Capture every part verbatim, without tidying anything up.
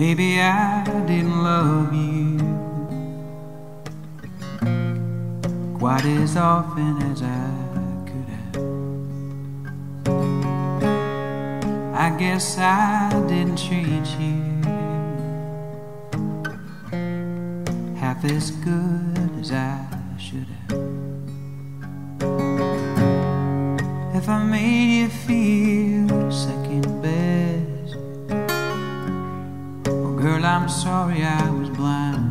Maybe I didn't love you quite as often as I could have. I guess I didn't treat you half as good as I should have. If I made you feel second best, girl, I'm sorry I was blind.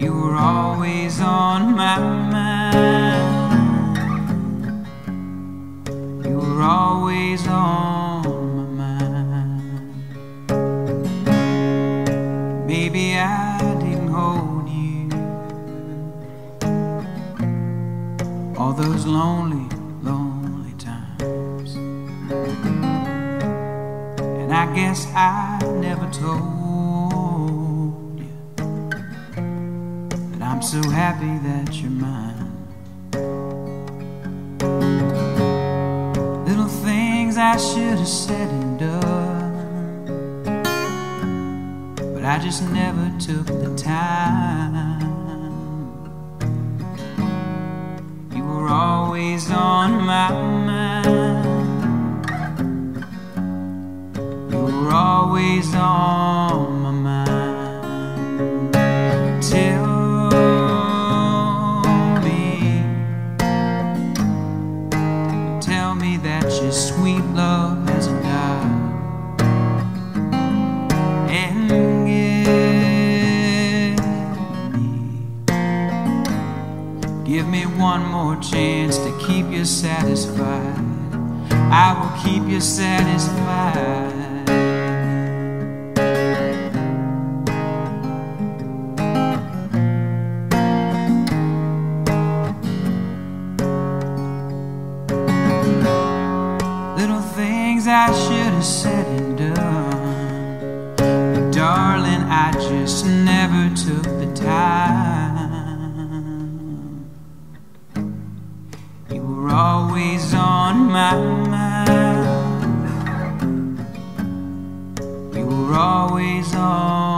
You were always on my mind. You were always on my mind. Maybe I didn't hold you all those lonely, lonely times. I guess I never told you that I'm so happy that you're mine. Little things I should have said and done, but I just never took the time. You were always on my mind. Always on my mind. Tell me, tell me that your sweet love hasn't died, and give me, give me one more chance to keep you satisfied. I will keep you satisfied. Little things I should have said and done, but darling, I just never took the time. You were always on my mind. You were always on